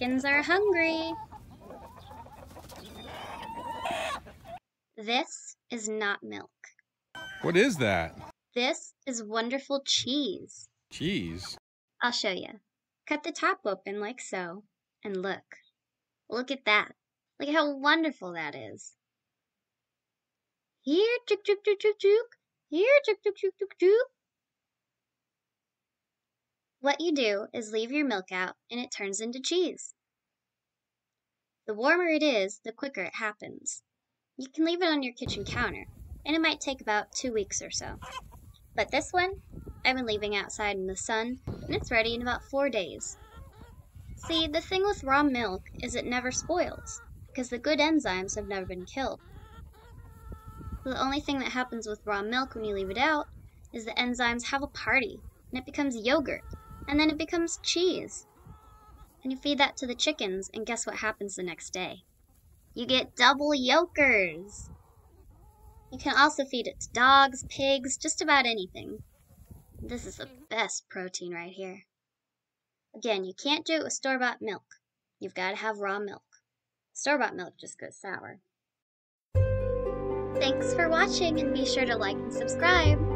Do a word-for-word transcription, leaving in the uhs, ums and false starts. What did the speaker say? chickens are hungry. This is not milk. What is that? This is wonderful cheese. Cheese? I'll show you. Cut the top open like so, and look. Look at that. Look at how wonderful that is. Here, chook, chook, chook, chook, chook. Here, chook, chook, chook, chook, chook. What you do is leave your milk out, and it turns into cheese. The warmer it is, the quicker it happens. You can leave it on your kitchen counter, and it might take about two weeks or so. But this one, I've been leaving outside in the sun, and it's ready in about four days. See, the thing with raw milk is it never spoils, because the good enzymes have never been killed. The only thing that happens with raw milk when you leave it out is the enzymes have a party, and it becomes yogurt. And then it becomes cheese. And you feed that to the chickens, and guess what happens the next day? You get double yolkers! You can also feed it to dogs, pigs, just about anything. This is the best protein right here. Again, you can't do it with store-bought milk. You've got to have raw milk. Store-bought milk just goes sour. Thanks for watching, and be sure to like and subscribe!